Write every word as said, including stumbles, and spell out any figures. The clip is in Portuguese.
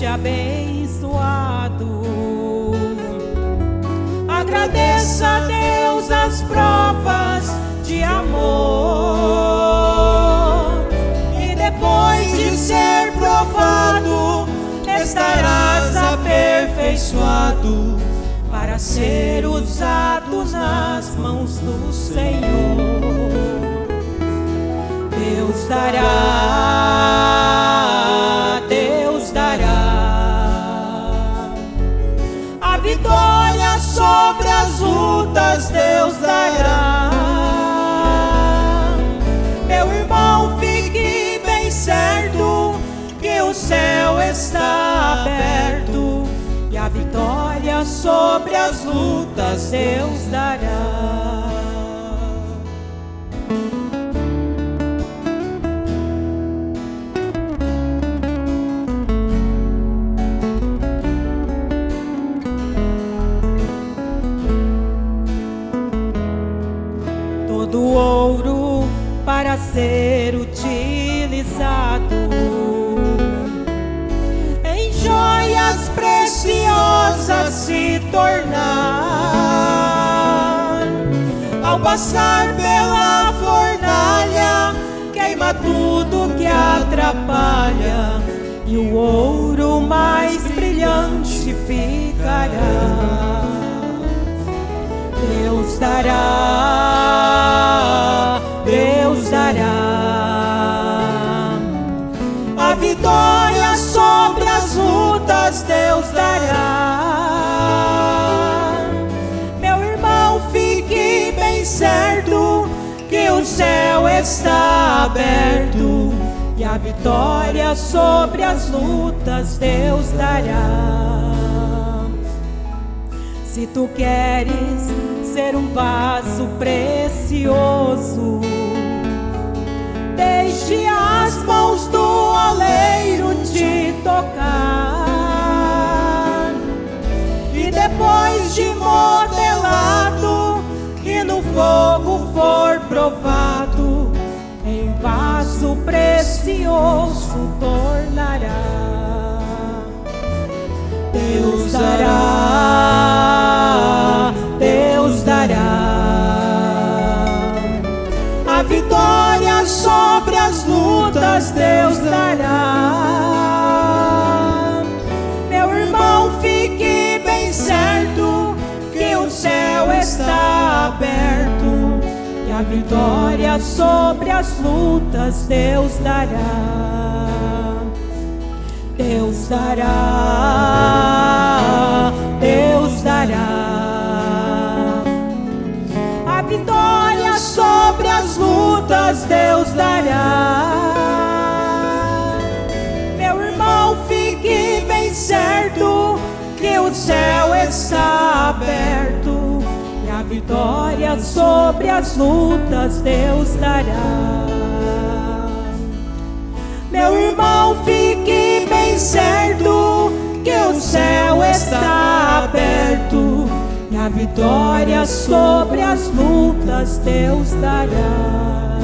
te abençoado. Agradeça a Deus as provas de amor, e depois de ser provado estarás aperfeiçoado para ser usado nas mãos do Senhor. Deus dará, Deus dará a vitória sobre as lutas, Deus dará. Meu irmão, fique bem certo que o céu está aberto e a vitória sobre as lutas Deus dará. Do ouro para ser utilizado em joias preciosas se tornar, ao passar pela fornalha queima tudo que atrapalha e o ouro mais brilhante ficará. Deus dará, Deus dará a vitória sobre as lutas, Deus dará. Meu irmão, fique bem certo que o céu está aberto e a vitória sobre as lutas Deus dará. Se tu queres ser um vaso precioso, deixe as mãos do oleiro te tocar, e depois de modelado e no fogo for provado, em vaso precioso tornará. Deus dará, Deus dará a vitória sobre as lutas, Deus dará. Meu irmão, fique bem certo que o céu está aberto e a vitória sobre as lutas, Deus dará. Deus dará, Deus dará a vitória sobre as lutas, Deus dará. Meu irmão, fique bem certo que o céu está aberto e a vitória sobre as lutas, Deus dará. Meu irmão, fique bem certo que o céu está aberto e a vitória sobre as lutas Deus dará.